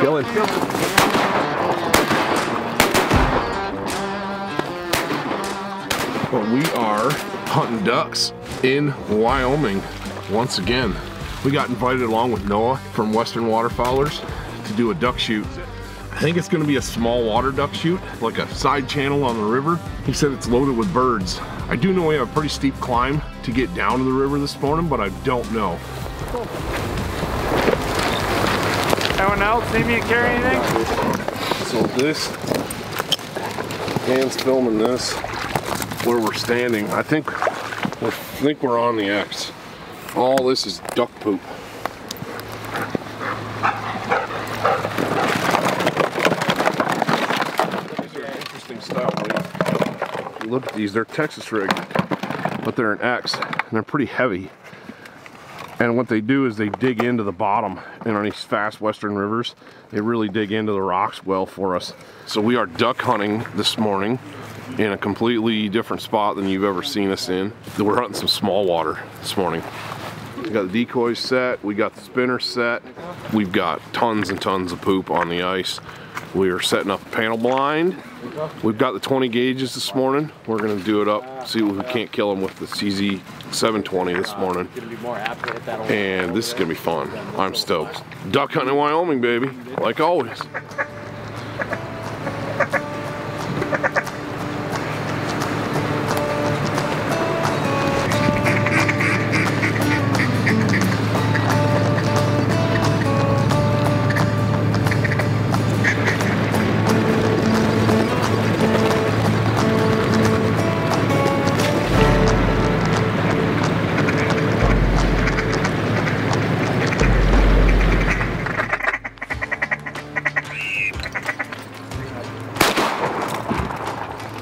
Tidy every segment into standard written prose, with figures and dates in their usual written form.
going. But we are hunting ducks in Wyoming once again. We got invited along with Noah from Western Waterfowlers to do a duck shoot. I think it's gonna be a small water duck shoot, like a side channel on the river. He said it's loaded with birds. I do know we have a pretty steep climb to get down to the river this morning, but I don't know. Cool. Anyone else need me to carry anything? So this, Dan's filming this, where we're standing. I think we're on the X. All this is duck poop. These are interesting style rigs. Look at these, they're Texas rigged, but they're an X and they're pretty heavy. And what they do is they dig into the bottom, and on these fast western rivers, they really dig into the rocks well for us. So we are duck hunting this morning in a completely different spot than you've ever seen us in. We're hunting some small water this morning. We got the decoys set, we got the spinner set, we've got tons and tons of poop on the ice. We are setting up a panel blind. We've got the 20 gauges this morning. We're gonna do it up, see if we can't kill them with the CZ 720 this morning. And this is gonna be fun. I'm stoked. Duck hunting in Wyoming, baby, like always.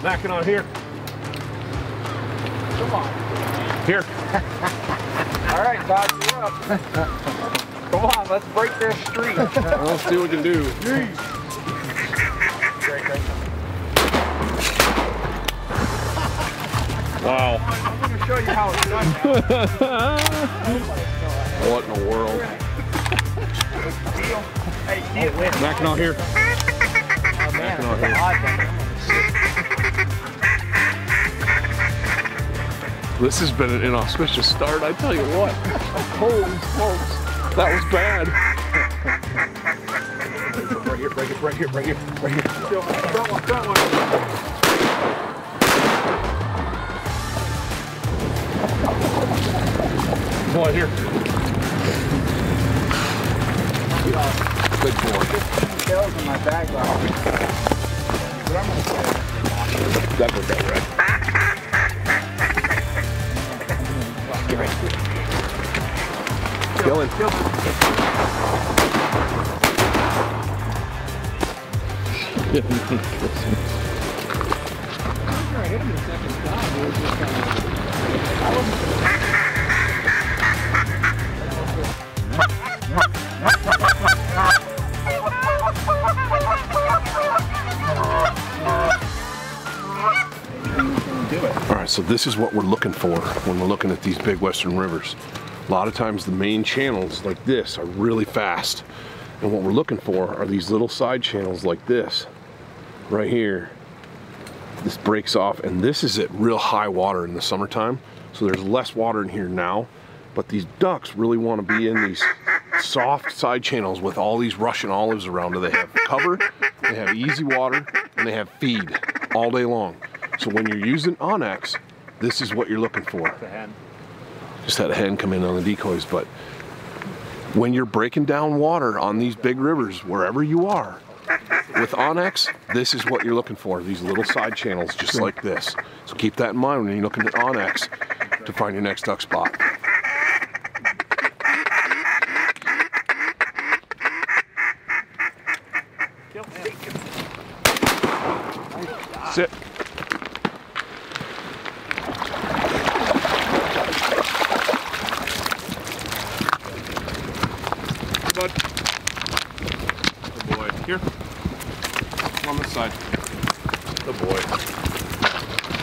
Backing on here. Come on. Here. All right, Todd, you're up. Come on, let's break their streak. Well, let's see what we can do. Wow. I'm going to show you how it's done now. What in the world? Hey, backing on here. Backing on here. This has been an inauspicious start, I tell you what. Holy smokes, that was bad. Right here, right here, right here, right here, right here. Come on here. Good boy. In my bag. That was that, right? Killing. All right, so this is what we're looking for when we're looking at these big western rivers. A lot of times the main channels like this are really fast. And what we're looking for are these little side channels like this, right here. This breaks off, and this is at real high water in the summertime. So there's less water in here now, but these ducks really want to be in these soft side channels with all these Russian olives around. They have cover, they have easy water, and they have feed all day long. So when you're using onX, this is what you're looking for. Just had a hen come in on the decoys, but when you're breaking down water on these big rivers, wherever you are, with onX, this is what you're looking for, these little side channels just like this. So keep that in mind when you're looking at onX to find your next duck spot. Sit. Here, on this side. Good boy.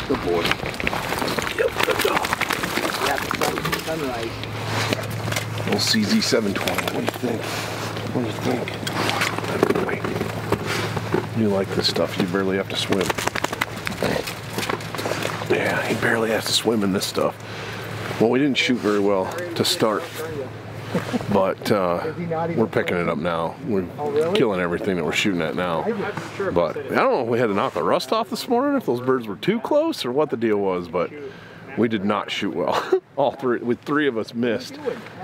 Good boy. Yep, good dog. Yeah, the sunrise. Little CZ 720, what do you think? What do you think? You like this stuff. You barely have to swim. Yeah, he barely has to swim in this stuff. Well, we didn't shoot very well to start, but we're picking it up now. We're killing everything that we're shooting at now. But I don't know if we had to knock the rust off this morning, if those birds were too close or what the deal was, but we did not shoot well. All three, with three of us missed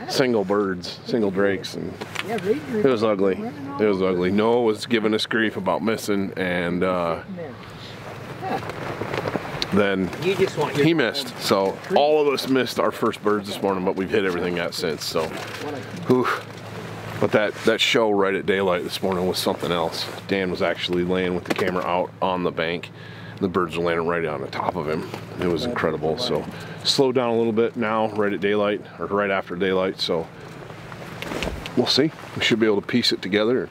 single birds, single drakes, and it was ugly. It was ugly. Noah was giving us grief about missing, and then he missed. So all of us missed our first birds this morning, but we've hit everything got since. So, but that show right at daylight this morning was something else. Dan was actually laying with the camera out on the bank. The birds are landing right on the top of him. It was incredible. So slowed down a little bit now, right at daylight, or right after daylight. So we'll see. We should be able to piece it together.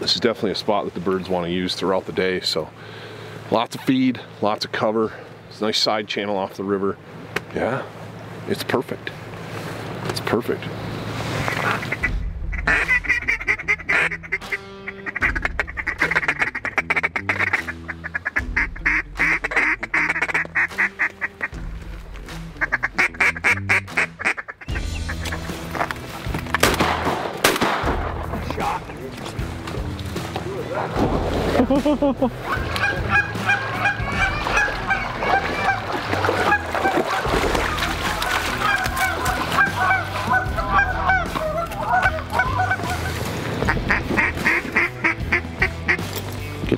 This is definitely a spot that the birds want to use throughout the day. So lots of feed, lots of cover. It's a nice side channel off the river. Yeah, it's perfect. It's perfect. Get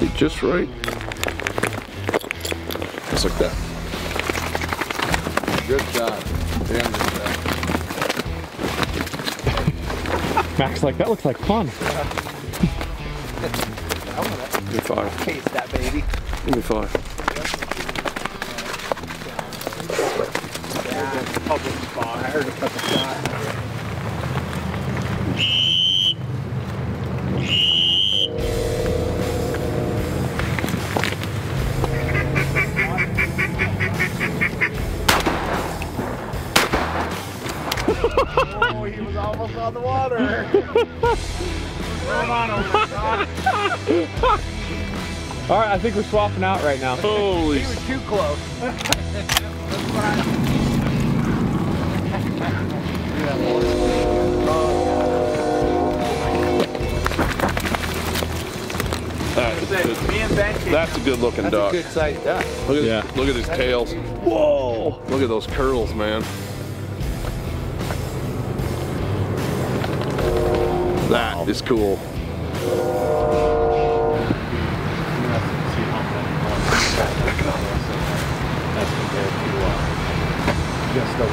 it just right. Just like that. Good job. Damn good job. Max, like, that looks like fun. Give me five. Taste that, baby. Give me five. I heard a couple shots. Oh, he was almost on the water. Hold on over, John. All right, I think we're swapping out right now. Holy! He was too close. That's a good-looking duck. That's a good-sized duck. Look at, yeah. Look at his tails. Whoa! Look at those curls, man. That is cool. That's compared to just the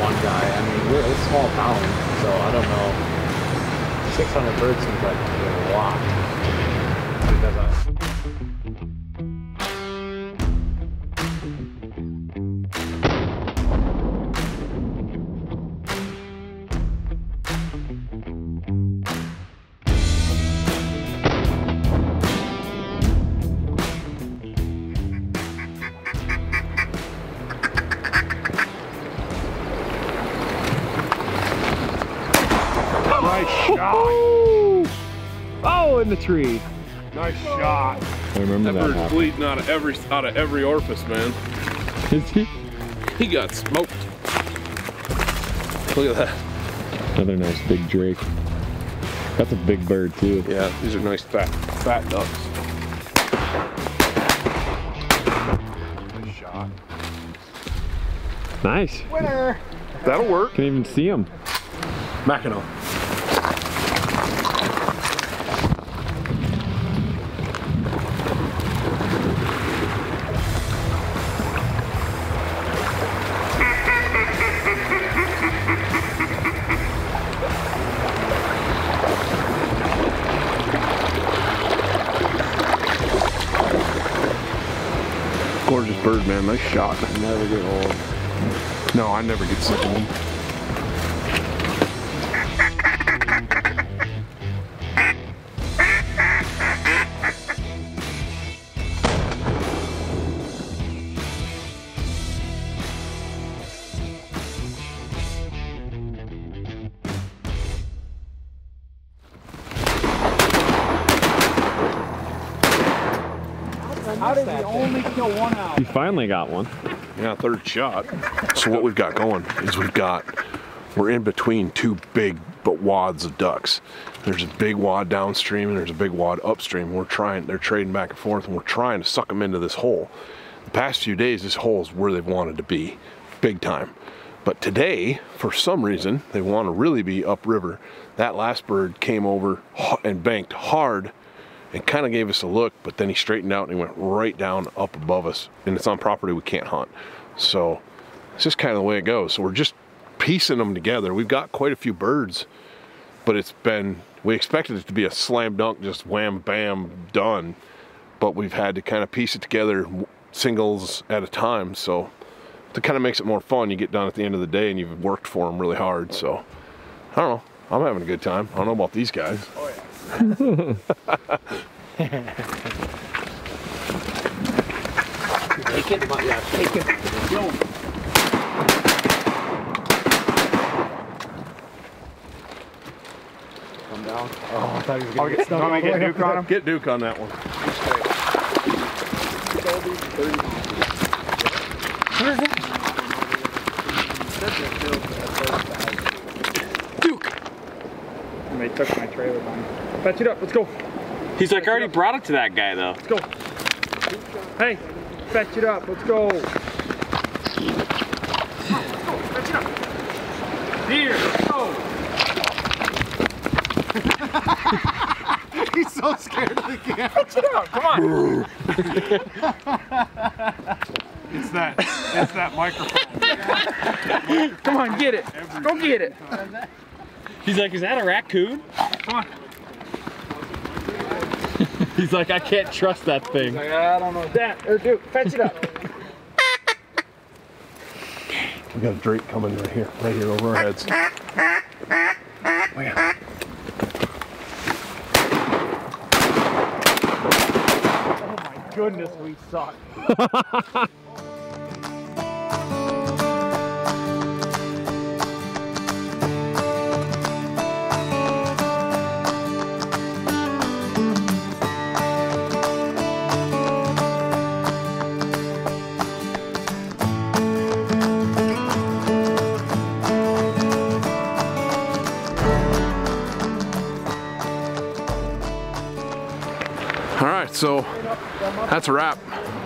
one guy. I mean, we're a small town, so I don't know. 600 birds seems like a lot. Oh, in the tree. Nice shot. I remember that. That bird's bleeding out of every orifice, man. Is he? He got smoked. Look at that. Another nice big drake. That's a big bird too. Yeah, these are nice fat ducks. Nice shot. Nice. Winner. That'll work. Can't even see him. Mackinac. Gorgeous bird, man. Nice shot. I never get old. No, I never get sick of them. How did we only kill one out? You finally got one. Yeah, third shot. So what we've got going is we're in between two big wads of ducks. There's a big wad downstream and there's a big wad upstream. They're trading back and forth, and we're trying to suck them into this hole. The past few days, this hole is where they've wanted to be, big time. But today, for some reason, they want to really be upriver. That last bird came over and banked hard and kind of gave us a look, but then he straightened out and he went right down up above us, and it's on property we can't hunt. So it's just kind of the way it goes. So we're just piecing them together. We've got quite a few birds, but it's been, we expected it to be a slam dunk, just wham, bam, done. But we've had to kind of piece it together singles at a time. So it kind of makes it more fun. You get done at the end of the day and you've worked for them really hard. So I don't know, I'm having a good time. I don't know about these guys. Oh, yeah. Come down. Oh, I thought he was going to get stuck. Get Duke on him? Get Duke on that one. Where is it? Duke! And they took my trailer down. Fetch it up, let's go. He's like, I already brought it to that guy though. Let's go. Hey, fetch it up, let's go. Fetch it up. Here, let's go. He's so scared of the camera. Fetch it up, come on. it's that microphone. Come on, get it. Go get it. He's like, is that a raccoon? Come on. He's like, I can't trust that thing. Like, I don't know that. Or Duke, fetch it up. We got a drake coming right here over our heads. Oh, yeah. Oh my goodness, we suck. So that's a wrap.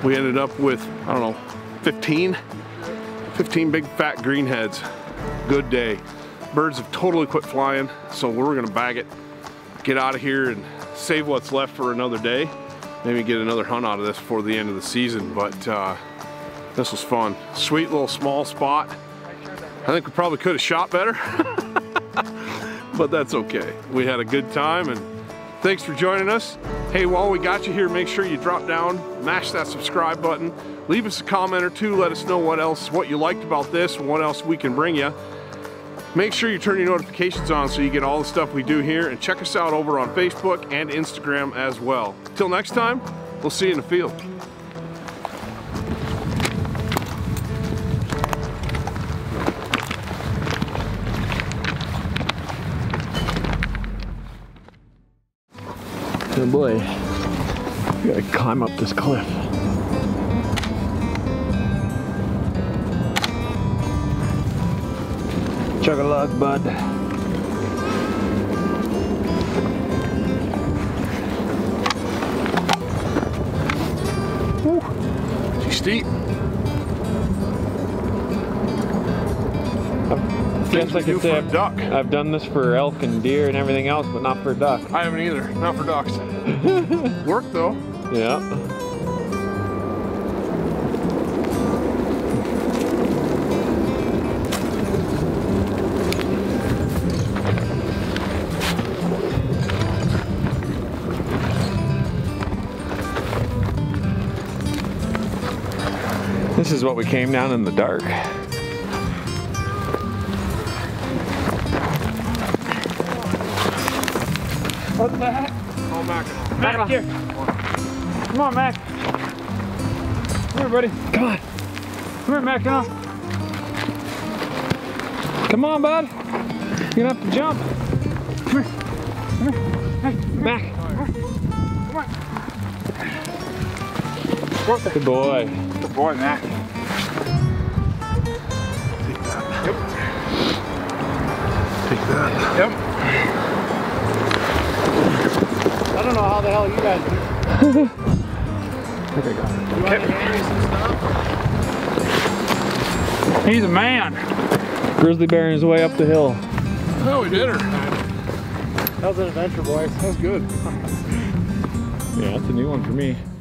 We ended up with, I don't know, 15 big fat greenheads. Good day. Birds have totally quit flying, so we're gonna bag it, get out of here and save what's left for another day. Maybe get another hunt out of this before the end of the season, but this was fun. Sweet little small spot. I think we probably could have shot better, but that's okay. We had a good time, and thanks for joining us. Hey, while we got you here, make sure you drop down, mash that subscribe button, leave us a comment or two, let us know what you liked about this, what else we can bring you. Make sure you turn your notifications on so you get all the stuff we do here, and check us out over on Facebook and Instagram as well. Till next time, we'll see you in the field. Oh boy, we gotta climb up this cliff. Chug a lug, bud. Woo. She's steep. Feels like it's a duck. I've done this for elk and deer and everything else, but not for duck. I haven't either. Not for ducks. Work though. Yeah. This is what we came down in the dark. What the heck? Oh, Mac here. Come on, Mac. Come here, buddy. Come on. Come here, Mac. Come on. Come on, bud. You're gonna have to jump. Come here. Come here. Hey, Mac. Come on. Good boy. Good boy, Matt. Take that. Yep. Take that. Yep. I don't know how the hell you guys do. I think I got it. You want to hand me some stuff? He's a man. Grizzly bear on his way up the hill. Oh, we did her. That was an adventure, boys. That was good. Yeah, that's a new one for me.